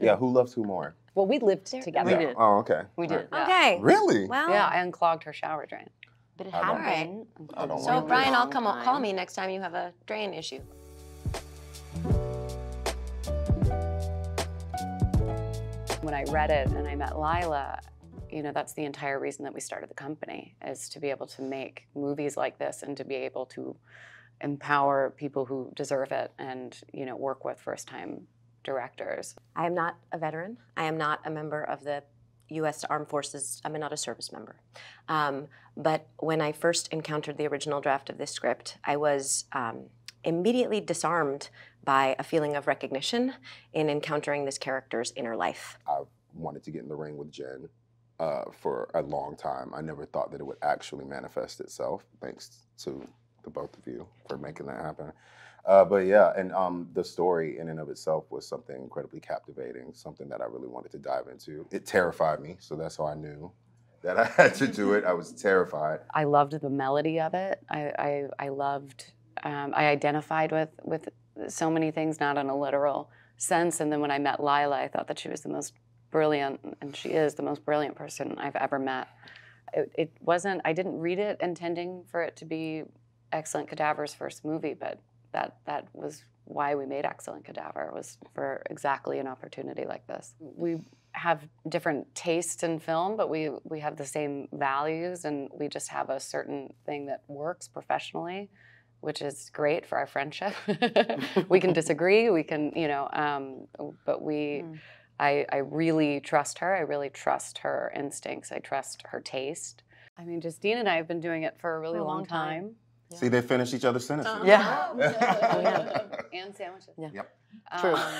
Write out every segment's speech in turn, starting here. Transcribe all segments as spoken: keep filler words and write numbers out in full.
Yeah, who loves who more? Well, we lived together. We did. Oh, okay. We did. Right. Okay. Yeah. Really? Well, yeah, I unclogged her shower drain. But it happened. I don't so, Brian, I'll come time. Call me next time you have a drain issue. When I read it and I met Lila, you know, that's the entire reason that we started the company, is to be able to make movies like this and to be able to empower people who deserve it and, you know, work with first-time directors. I am not a veteran. I am not a member of the U S Armed Forces. I'm not a service member. Um, but when I first encountered the original draft of this script, I was um, immediately disarmed by a feeling of recognition in encountering this character's inner life. I wanted to get in the ring with Jen uh, for a long time. I never thought that it would actually manifest itself, thanks to the both of you for making that happen. Uh, but yeah, and um, the story in and of itself was something incredibly captivating, something that I really wanted to dive into. It terrified me, so that's how I knew that I had to do it. I was terrified. I loved the melody of it. I, I, I loved, um, I identified with, with so many things, not in a literal sense. And then when I met Lila, I thought that she was the most brilliant, and she is the most brilliant person I've ever met. It, it wasn't, I didn't read it intending for it to be Excellent Cadaver's first movie, but that that was why we made Excellent Cadaver, was for exactly an opportunity like this. We have different tastes in film, but we, we have the same values, and we just have a certain thing that works professionally, which is great for our friendship. We can disagree, we can, you know, um, but we, mm. I, I really trust her. I really trust her instincts. I trust her taste. I mean, Justine and I have been doing it for a really for a long, long time. time. Yeah. See, they finish each other's sentences. Uh, yeah. yeah. And sandwiches. Yeah. Yep. True. Um,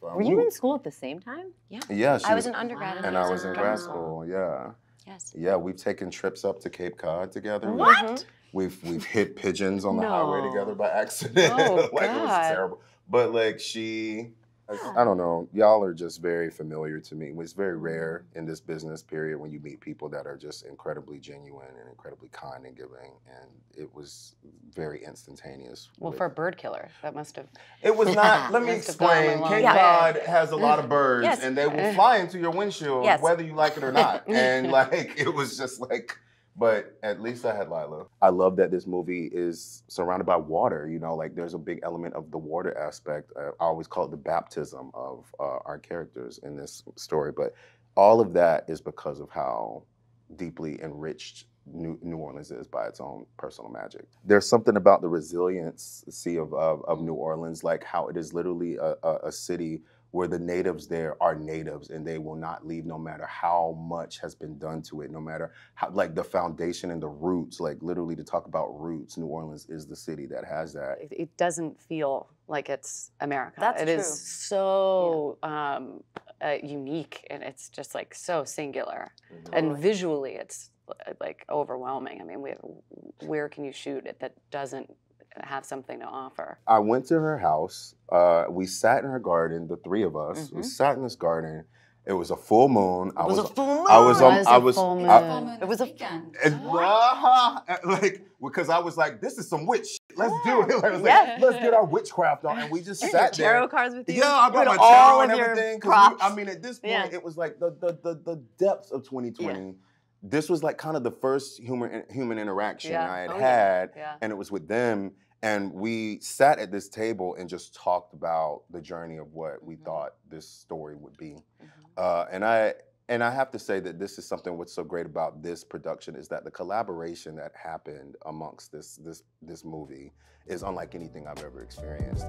well, were you in school at the same time? Yeah. Yeah. I was an undergrad. Wow. And I was in grad school, yeah. Yes. Yeah, we've taken trips up to Cape Cod together. What? We've we've, we've hit pigeons on the no. highway together by accident. Oh, like, God. It was terrible. But, like, she, I, I don't know, y'all are just very familiar to me. It's very rare in this business period when you meet people that are just incredibly genuine and incredibly kind and giving, and it was very instantaneous. Well, with, for a bird killer, that must have... It was not, let me explain, Cape Cod yeah. has a lot of birds, yes. and they will fly into your windshield, yes. whether you like it or not. And like, it was just like, but at least I had Lila. I love that this movie is surrounded by water, you know, like there's a big element of the water aspect. I always call it the baptism of uh, our characters in this story, but all of that is because of how deeply enriched New, New Orleans is by its own personal magic. There's something about the resiliency of, of, of New Orleans, like how it is literally a, a, a city where the natives there are natives and they will not leave no matter how much has been done to it, no matter how, like the foundation and the roots, like literally to talk about roots, New Orleans is the city that has that. It, it doesn't feel like it's America. That's true. It is so yeah. um, uh, unique, and it's just like so singular. Mm-hmm. And totally. Visually it's like overwhelming. I mean, we, where can you shoot it that doesn't have something to offer? I went to her house. Uh, we sat in her garden, the three of us. Mm-hmm. We sat in this garden. It was a full moon. It was, was a full moon. I was, um, I was, full moon. I, it was a weekend. And, uh-huh, like, because I was like, this is some witch shit. Let's yeah. do it. Like, I was yeah. like, let's get our witchcraft on. And we just you sat there. Tarot cards with you. Yeah, I brought my tarot and everything. We, I mean, at this point, yeah. it was like the the the, the depths of twenty twenty. Yeah. This was like kind of the first human human interaction yeah. I had oh, had, yeah. and it was with them. And we sat at this table and just talked about the journey of what we mm-hmm. thought this story would be. Mm-hmm. uh, and I and I have to say that this is something what's so great about this production is that the collaboration that happened amongst this this this movie is unlike anything I've ever experienced.